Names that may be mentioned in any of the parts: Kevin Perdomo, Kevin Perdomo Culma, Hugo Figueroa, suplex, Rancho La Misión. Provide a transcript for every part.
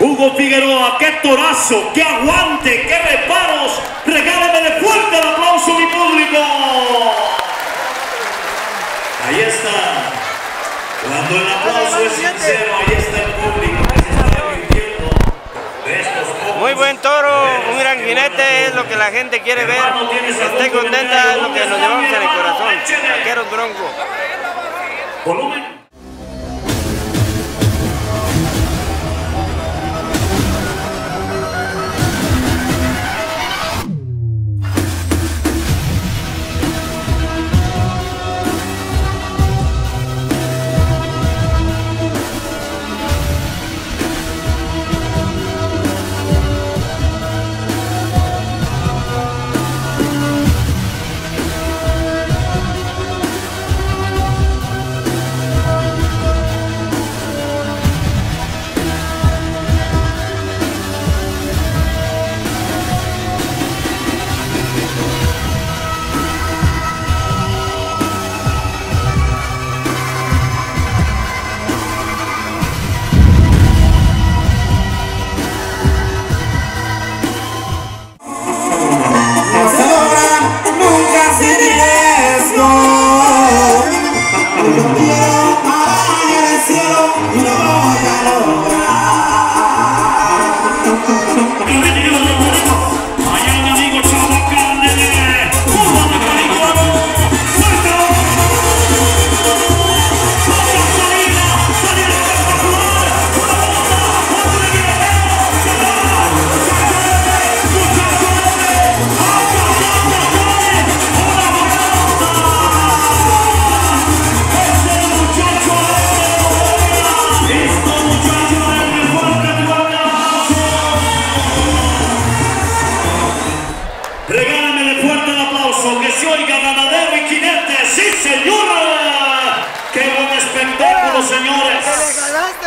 Hugo Figueroa, qué torazo, qué aguante, qué reparos. Regálenme fuerte el aplauso a mi público. Ahí está. Cuando el aplauso es sincero, ahí está el público que se está divirtiendo de estos copos. Muy buen toro, un gran jinete, es lo que la gente quiere ver. Esté contenta, es lo que nos llevamos en el corazón. Vaqueros Bronco. Volumen.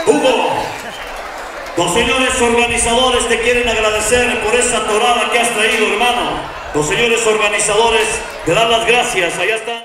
Hugo, los señores organizadores te quieren agradecer por esa torada que has traído, hermano. Los señores organizadores te dan las gracias. Allá está.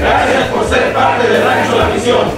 Gracias por ser parte del rancho La Misión.